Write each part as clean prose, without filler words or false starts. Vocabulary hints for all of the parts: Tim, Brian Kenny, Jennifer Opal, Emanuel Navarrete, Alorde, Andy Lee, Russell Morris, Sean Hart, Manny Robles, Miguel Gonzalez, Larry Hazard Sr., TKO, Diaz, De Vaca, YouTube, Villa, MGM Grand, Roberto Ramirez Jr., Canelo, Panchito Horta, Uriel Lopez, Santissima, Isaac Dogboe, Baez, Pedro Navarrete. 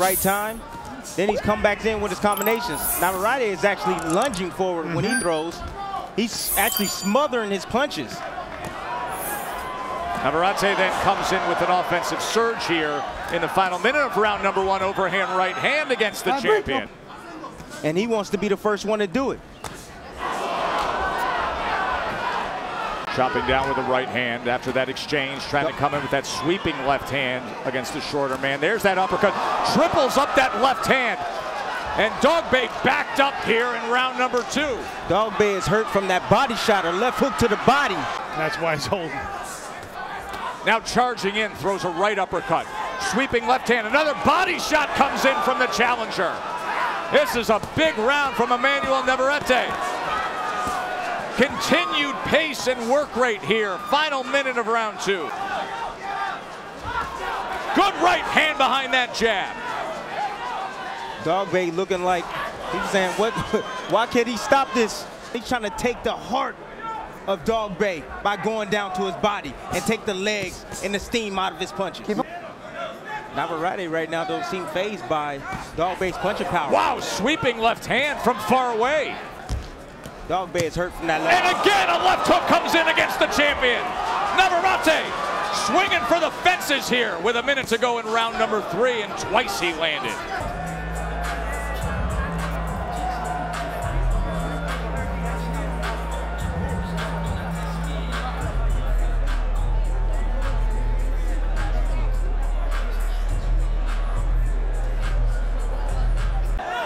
right time. Then he comes back in with his combinations. Navarrete is actually lunging forward when he throws. He's actually smothering his punches. Navarrete then comes in with an offensive surge here in the final minute of round number one. Overhand right hand against the champion. And he wants to be the first one to do it. Chopping down with the right hand after that exchange, trying to come in with that sweeping left hand against the shorter man. There's that uppercut, triples up that left hand. And Dogboe backed up here in round number two. Dogboe is hurt from that body shot or left hook to the body. That's why he's holding. Now charging in, throws a right uppercut. Sweeping left hand, another body shot comes in from the challenger. This is a big round from Emanuel Navarrete. Continued pace and work rate here. Final minute of round two. Good right hand behind that jab. Dogboe looking like he's saying, "What? Why can't he stop this?" He's trying to take the heart of Dogboe by going down to his body and take the legs and the steam out of his punches. Navarrete right now don't seem fazed by Dogboe's punching power. Wow, sweeping left hand from far away. Dogboe is hurt from that left. And again, a left hook comes in against the champion. Navarrete swinging for the fences here with a minute to go in round number three, and twice he landed.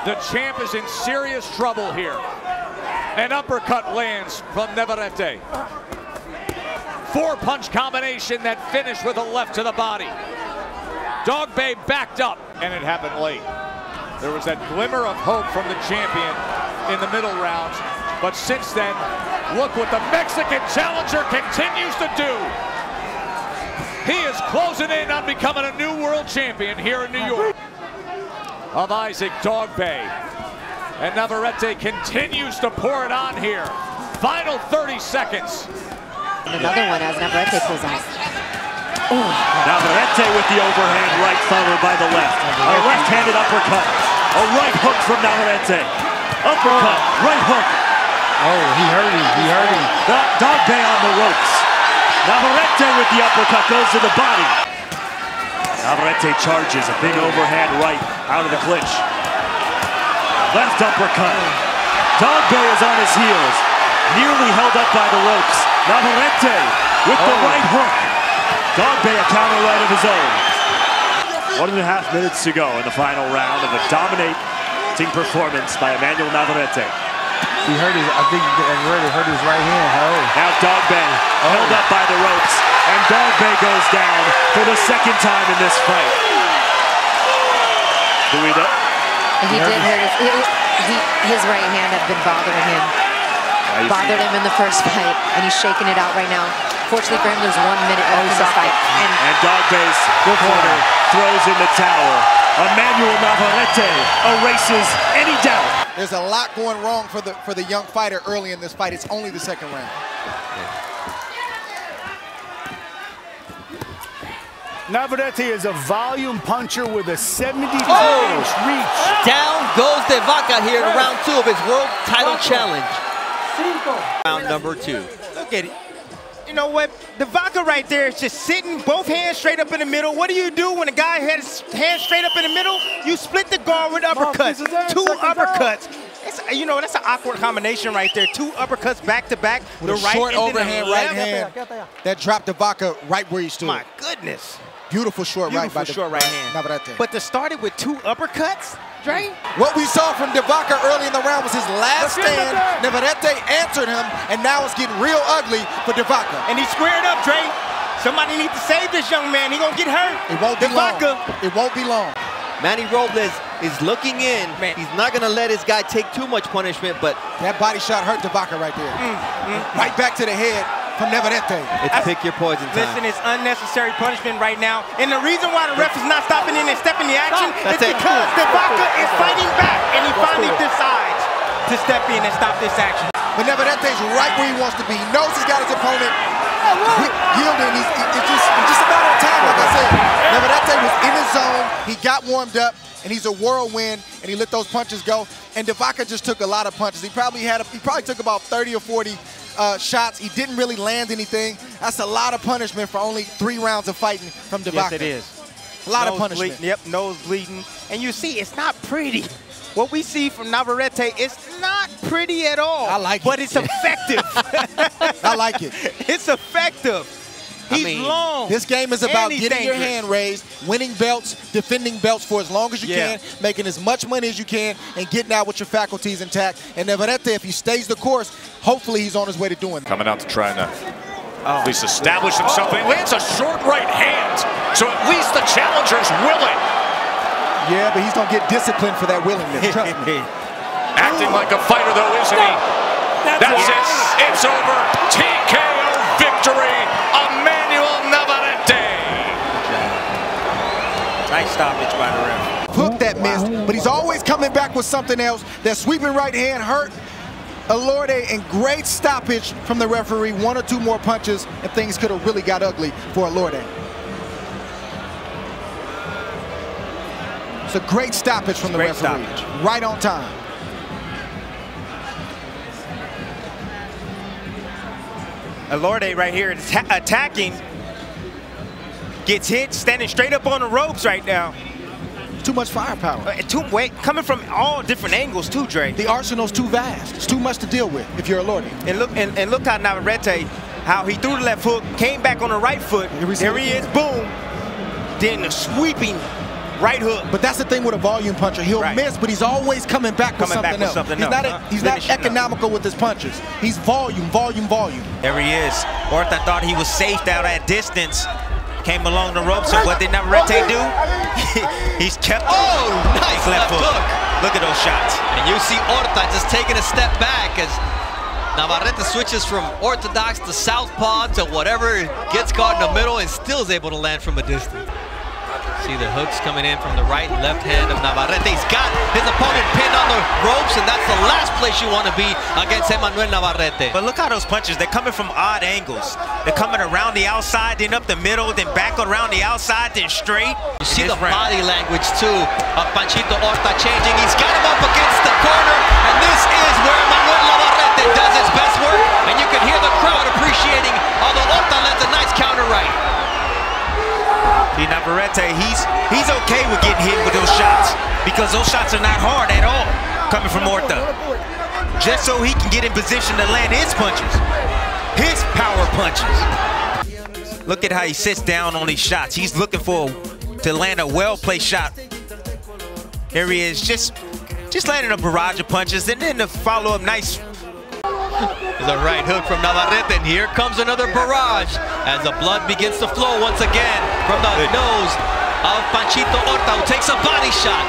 The champ is in serious trouble here. An uppercut lands from Navarrete. Four-punch combination that finished with a left to the body. Dogboe backed up, and it happened late. There was that glimmer of hope from the champion in the middle rounds, but since then, look what the Mexican challenger continues to do. He is closing in on becoming a new world champion here in New York. Of Isaac Dogboe. And Navarrete continues to pour it on here. Final 30 seconds. Another one as Navarrete pulls out. Ooh. Navarrete with the overhand right followed by the left. A left-handed uppercut. A right hook from Navarrete. Uppercut, right hook. Oh, he hurt him, he hurt him. Dogboe on the ropes. Navarrete with the uppercut goes to the body. Navarrete charges a big overhand right out of the clinch. Left uppercut. Dogboe is on his heels. Nearly held up by the ropes. Navarrete with the right hook. Dogboe a counter right of his own. 1.5 minutes to go in the final round of a dominating performance by Emanuel Navarrete. He hurt his, I think he really hurt his right hand. Now Dogboe held up by the ropes. And Dogboe goes down for the second time in this fight. He did hurt his right hand had been bothering him. Bothered him in the first fight, and he's shaking it out right now. Fortunately for him, there's 1 minute left in the fight. And Dogboe's corner throws in the towel. Emanuel Navarrete erases any doubt. There's a lot going wrong for the young fighter early in this fight. It's only the second round. Navarrete is a volume puncher with a 70-inch reach. Down goes De Vaca here in round two of his world title challenge. Round number two. Look at it. You know what? De Vaca right there is just sitting, both hands straight up in the middle. What do you do when a guy has hands straight up in the middle? You split the guard with uppercuts. Two uppercuts. You know, that's an awkward combination right there. Two uppercuts back to back. The right short overhand right hand. That dropped De Vaca right where he stood. My goodness. Beautiful short right hand. Navarrete. But to start it with two uppercuts, Dre? What we saw from De Vaca early in the round was his last stand. Navarrete answered him, and now it's getting real ugly for De Vaca. And he squared up, Dre. Somebody needs to save this young man. He's going to get hurt. It won't be long. It won't be long. Manny Robles is looking in. Man. He's not going to let his guy take too much punishment, but... That body shot hurt De Vaca right there. Right back to the head. From Navarrete. It's pick your poison time. Listen, it's unnecessary punishment right now. And the reason why the ref is not stopping in and stepping the action is because De Vaca is fighting back, and he finally decides to step in and stop this action. But Navarrete's right where he wants to be. He knows he's got his opponent yielding. It's just about on time, like I said. Navarrete was in his zone. He got warmed up. and he's a whirlwind, and he let those punches go. And De Vaca just took a lot of punches. He probably had a, he probably took about 30 or 40 shots. He didn't really land anything. That's a lot of punishment for only 3 rounds of fighting from De Vaca. Yes, it is. A lot of punishment. Yep, nose bleeding. And you see, it's not pretty. What we see from Navarrete, it's not pretty at all. I like it. But it's effective. I like it. It's effective. He's long. This game is about getting your hand raised, winning belts, defending belts for as long as you can, making as much money as you can, and getting out with your faculties intact. And Navarrete, if he stays the course, hopefully he's on his way to doing that. Coming out to try to at least establish himself. He lands a short right hand, so at least the challenger's willing. Yeah, but he's going to get disciplined for that willingness, trust me. Acting like a fighter, though, isn't he? That's it. It's over. TKO victory, Emanuel Navarrete. Nice stoppage by the ref. Hook that missed, but he's always coming back with something else. That sweeping right hand hurt Alorde, and great stoppage from the referee. 1 or 2 more punches, and things could have really got ugly for Alorde. It's a great stoppage from the referee, right on time. Alorde right here attacking, gets hit, standing straight up on the ropes right now. Too much firepower. Coming from all different angles too, Dre. The arsenal's too vast. It's too much to deal with if you're Alorde. And look, and look how Navarrete, how he threw the left hook, came back on the right foot. There he is, boom. Then the sweeping right hook. But that's the thing with a volume puncher. He'll miss, but he's always coming back with something else. He's not economical with his punches. He's volume, volume, volume. There he is. Horta thought he was safe out at distance. Came along the ropes, and what did Navarrete do? He's kept nice left hook. Look at those shots. And you see Horta just taking a step back as Navarrete switches from orthodox to southpaw to whatever, gets caught in the middle and still is able to land from a distance. See the hooks coming in from the right and left hand of Navarrete. He's got his opponent pinned on the ropes, and that's the last place you want to be against Emanuel Navarrete. But look how those punches, they're coming from odd angles. They're coming around the outside, then up the middle, then back around the outside, then straight. You see the body language, too, of Panchito Horta changing. He's got him up against the corner, and this is where Emanuel Navarrete does his best work, and you can hear the crowd appreciating, although Horta lands a nice counter right. Navarrete, he's okay with getting hit with those shots because those shots are not hard at all coming from Horta. Just so he can get in position to land his punches, his power punches. Look at how he sits down on these shots. He's looking to land a well-placed shot. There he is, just landing a barrage of punches, and then the follow-up, nice. There's a right hook from Navarrete, and here comes another barrage as the blood begins to flow once again from the nose of Panchito Horta, who takes a body shot.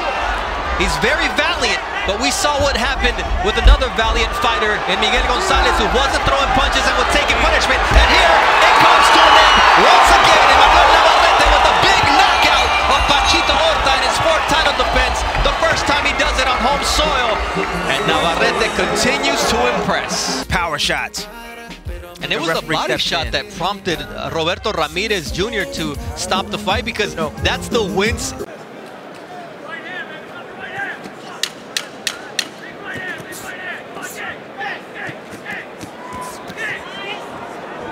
He's very valiant, but we saw what happened with another valiant fighter in Miguel Gonzalez, who wasn't throwing punches and was taking punishment. And here it comes to an end once again. Emanuel Navarrete with a big knockout of Panchito Horta in his 4th title defense, the first time he does it on home soil. And Navarrete continues to impress. Power shots. And it was the body shot that prompted Roberto Ramirez Jr. to stop the fight, because that's the wins.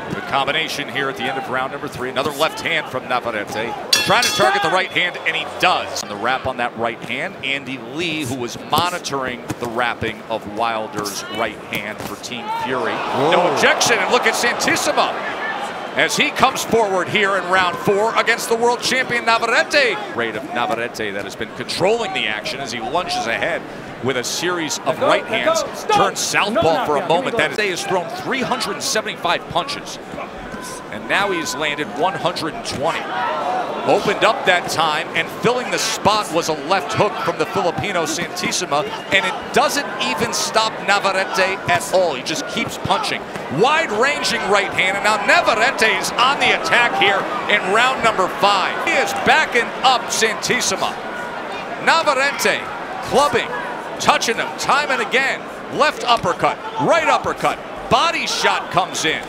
The combination here at the end of round number 3. Another left hand from Navarrete. Trying to target the right hand, and he does. And the wrap on that right hand, Andy Lee, who was monitoring the wrapping of Wilder's right hand for Team Fury. Whoa. No objection, and look at Santissima as he comes forward here in round 4 against the world champion Navarrete. Rate of Navarrete that has been controlling the action as he lunges ahead with a series of right hands. Turns southpaw for a moment. That day has thrown 375 punches, and now he's landed 120. Opened up that time, and filling the spot was a left hook from the Filipino Santissima, and it doesn't even stop Navarrete at all. He just keeps punching. Wide-ranging right hand, and now Navarrete is on the attack here in round number 5. He is backing up Santissima. Navarrete clubbing, touching him time and again. Left uppercut, right uppercut, body shot comes in.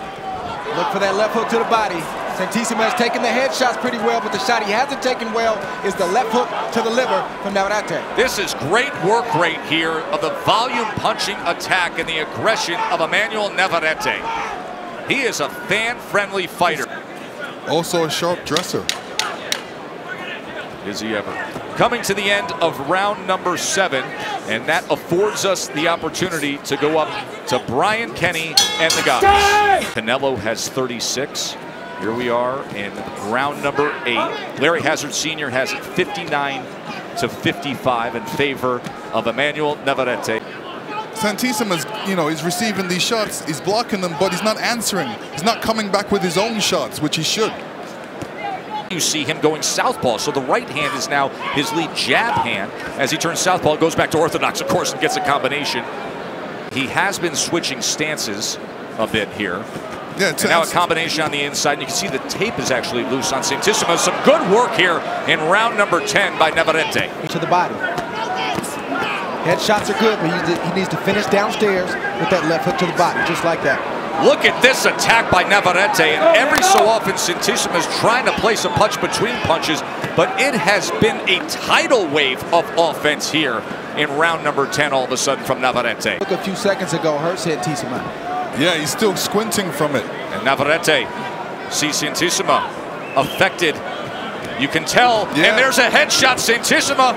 Look for that left hook to the body. Santissima has taken the headshots pretty well, but the shot he hasn't taken well is the left hook to the liver from Navarrete. This is great work rate here of the volume punching attack and the aggression of Emanuel Navarrete. He is a fan-friendly fighter. Also a sharp dresser. Is he ever. Coming to the end of round number 7, and that affords us the opportunity to go up to Brian Kenny and the guys. Canelo has 36. Here we are in round number 8. Larry Hazard Sr. has it 59-55 in favor of Emanuel Navarrete. Santissima's, he's receiving these shots, he's blocking them, but he's not answering. He's not coming back with his own shots, which he should. You see him going southpaw, so the right hand is now his lead jab hand. As he turns southpaw, goes back to orthodox, of course, and gets a combination. He has been switching stances a bit here. Yeah, and now a combination on the inside. And you can see the tape is actually loose on Santissima. Some good work here in round number 10 by Navarrete. To the body. Headshots are good, but he needs to finish downstairs with that left hook to the body, just like that. Look at this attack by Navarrete, and every so often Santissima is trying to place a punch between punches, but it has been a tidal wave of offense here in round number 10 all of a sudden from Navarrete. Look, a few seconds ago, hurt Santissima. Yeah, he's still squinting from it. And Navarrete sees Santissima affected. You can tell, yeah. And there's a headshot. Santissima,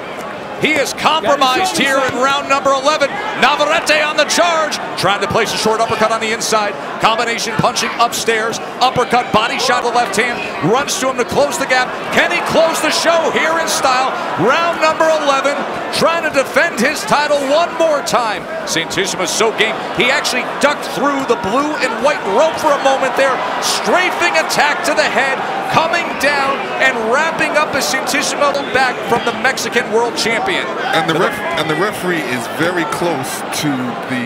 he is compromised here in round number 11. Navarrete on the charge, trying to place a short uppercut on the inside. Combination punching upstairs, uppercut, body shot to the left hand, runs to him to close the gap. Can he close the show here in style? Round number 11, trying to defend his title one more time. Santissima so game, he actually ducked through the blue and white rope for a moment there. Strafing attack to the head, coming down and wrapping up a Santissima back from the Mexican world champion. And the referee is very close to the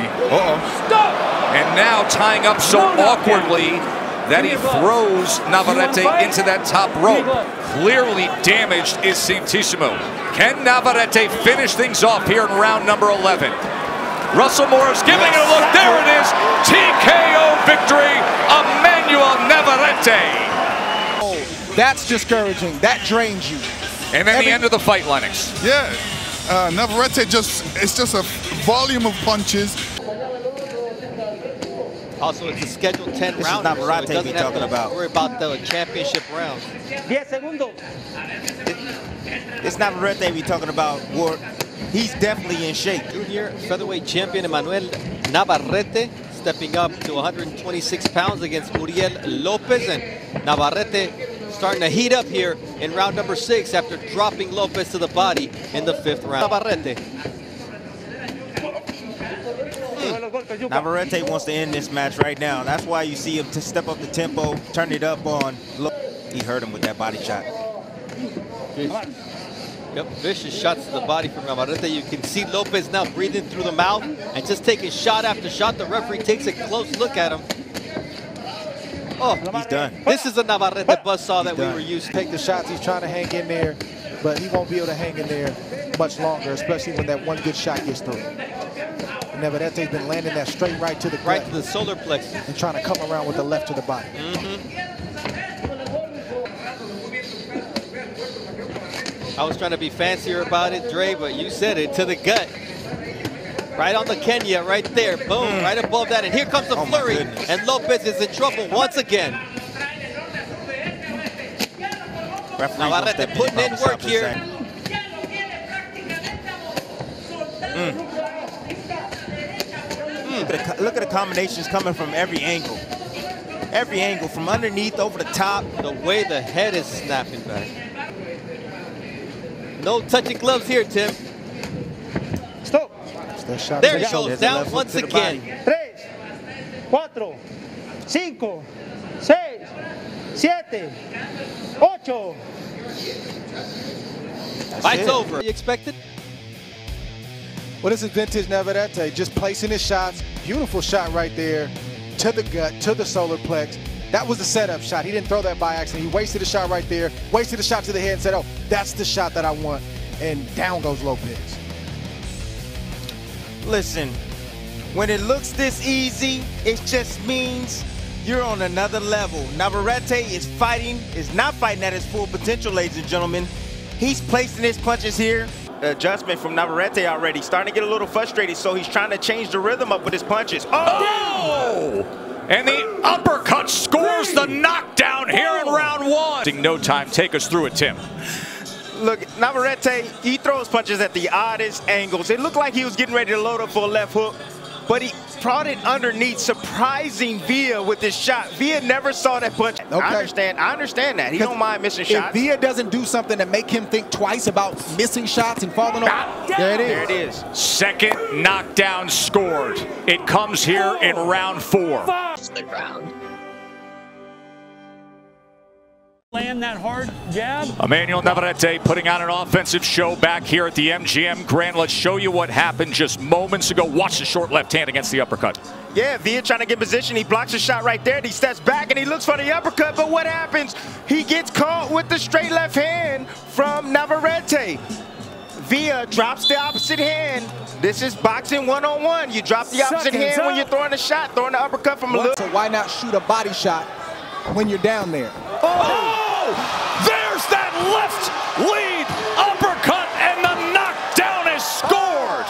Stop. And now tying up so awkwardly that he throws Navarrete into that top rope. Clearly damaged is Santissima. Can Navarrete finish things off here in round number 11? Russell Morris giving it a look. There it is. TKO victory. Emanuel Navarrete. Oh, that's discouraging. That drains you. And then the end of the fight, Lennox. Yeah, Navarrete it's just a volume of punches. Also, it's a scheduled 10 round. This is Navarrete so we're talking about. Don't worry about the championship rounds. It's Navarrete we're talking about. He's definitely in shape. Junior featherweight champion Emanuel Navarrete stepping up to 126 pounds against Uriel Lopez, and Navarrete starting to heat up here in round number 6 after dropping Lopez to the body in the 5th round. Navarrete. Navarrete wants to end this match right now. That's why you see him to step up the tempo, turn it up on Lopez. He hurt him with that body shot. Yep, vicious shots to the body from Navarrete. You can see Lopez now breathing through the mouth and just taking shot after shot. The referee takes a close look at him. Oh, he's done. This is a Navarrete buzzsaw that we were used to. Take the shots, he's trying to hang in there, but he won't be able to hang in there much longer, especially when that one good shot gets through. Navarrete's been landing that straight right to the gut. Right to the solar plexus. And trying to come around with the left to the body. I was trying to be fancier about it, Dre, but you said it, to the gut. Right on the Kenya, right there, boom, right above that, and here comes the flurry, and Lopez is in trouble once again. Navarrete putting in work here. Look at the combinations coming from every angle. Every angle, from underneath, over the top. The way the head is snapping back. No touching gloves here, Tim. There he goes down once again. 3, 4, 5, 6, 7, 8. Fight's over. You expected? Well, this is vintage Navarrete, just placing his shots. Beautiful shot right there, to the gut, to the solar plex. That was the setup shot. He didn't throw that by accident. He wasted a shot right there, wasted a shot to the head, and said, oh, that's the shot that I want. And down goes Lopez. Listen, when it looks this easy, it just means you're on another level. Navarrete is not fighting at his full potential, ladies and gentlemen. He's placing his punches here. The adjustment from Navarrete already starting to get a little frustrated, so he's trying to change the rhythm up with his punches. Oh! And the uppercut scores the knockdown here in round one. No time. Take us through it, Tim. Look, Navarrete, he throws punches at the oddest angles. It looked like he was getting ready to load up for a left hook, but he brought it underneath, surprising Villa with this shot. Villa never saw that punch. Okay. I understand that. He don't mind missing shots. If Villa doesn't do something to make him think twice about missing shots and falling off, there it is. Second knockdown scored. It comes here in round four. The ground. Land that hard jab. Emanuel Navarrete putting on an offensive show back here at the MGM Grand. Let's show you what happened just moments ago. Watch the short left hand against the uppercut. Yeah, Villa trying to get position. He blocks a shot right there. He steps back and he looks for the uppercut. But what happens? He gets caught with the straight left hand from Navarrete. Villa drops the opposite hand. This is boxing one-on-one. You drop the opposite hand when you're throwing a shot, throwing the uppercut from a look. So why not shoot a body shot when you're down there? Oh! There's that left lead uppercut, and the knockdown is scored.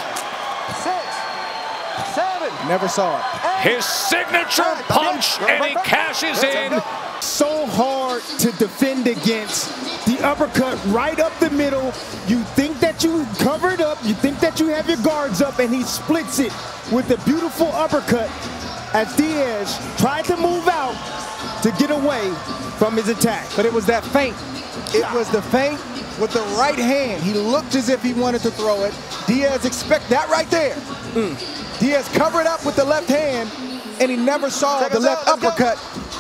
6, 7. Never saw it. His signature punch, and he cashes in. So hard to defend against the uppercut right up the middle. You think that you covered up, you think that you have your guards up, and he splits it with the beautiful uppercut as Diaz tried to move out to get away from his attack. But it was that feint. It was the feint with the right hand. He looked as if he wanted to throw it. Diaz expect that right there. Diaz covered up with the left hand, and he never saw the left uppercut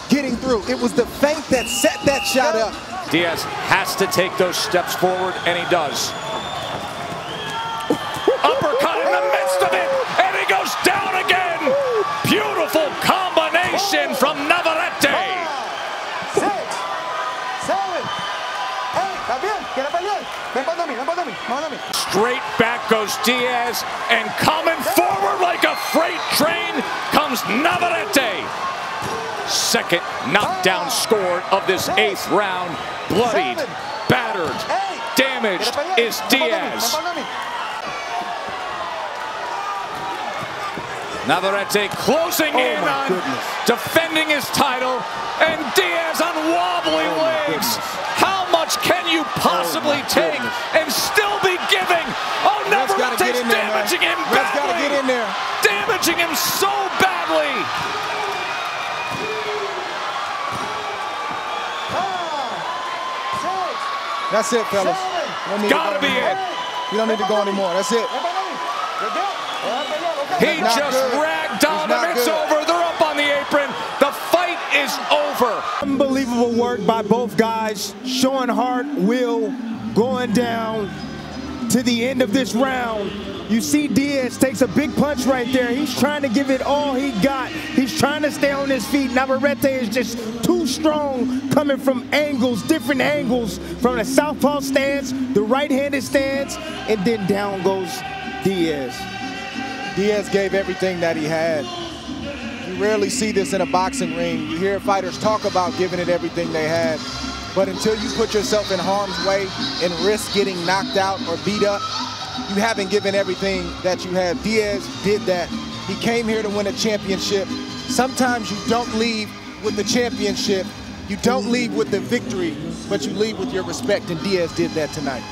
getting through. It was the feint that set that shot up. Diaz has to take those steps forward, and he does. Uppercut in the midst of it, and he goes down again. Beautiful combination from Navarrete. Straight back goes Diaz, and coming forward like a freight train comes Navarrete. Second knockdown scored of this eighth round. Bloodied, battered, damaged is Diaz. Navarrete closing in on defending his title, and Diaz on wobbly legs. How much can you possibly take and still be giving? Oh, Navarrete's damaging him badly. Damaging him so badly. That's it, fellas. Gotta be it. You don't need to go anymore. That's it. He just ragdolled him. It's over. They're up on the apron. The fight is over. Unbelievable work by both guys. Sean Hart will going down to the end of this round. You see Diaz takes a big punch right there. He's trying to give it all he got. He's trying to stay on his feet. Navarrete is just too strong, coming from angles, different angles, from the southpaw stance, the right-handed stance, and then down goes Diaz. Diaz gave everything that he had. You rarely see this in a boxing ring. You hear fighters talk about giving it everything they had. But until you put yourself in harm's way and risk getting knocked out or beat up, you haven't given everything that you have. Diaz did that. He came here to win a championship. Sometimes you don't leave with the championship. You don't leave with the victory, but you leave with your respect, and Diaz did that tonight.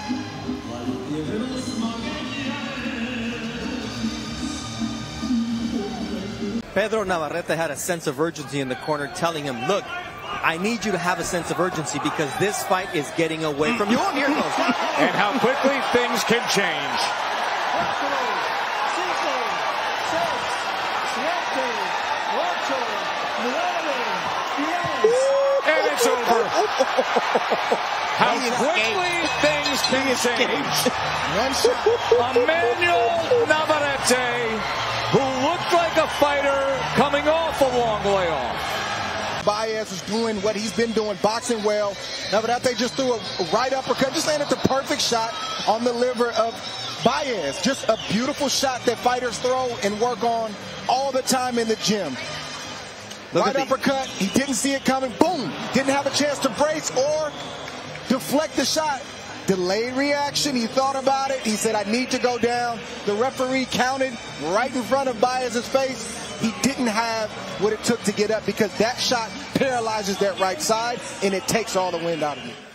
Pedro Navarrete had a sense of urgency in the corner, telling him, look, I need you to have a sense of urgency because this fight is getting away from you. Oh, here it goes. And how quickly things can change. And it's over. How quickly things can change. Emanuel Navarrete, who looked like a fighter coming off a long layoff. Baez is doing what he's been doing, boxing well. Navarrete just threw a right uppercut, just landed the perfect shot on the liver of Baez. Just a beautiful shot that fighters throw and work on all the time in the gym. Right uppercut. He didn't see it coming. Boom. Didn't have a chance to brace or deflect the shot. Delayed reaction. He thought about it. He said, I need to go down. The referee counted right in front of Baez's face. He didn't have what it took to get up because that shot paralyzes that right side and it takes all the wind out of you.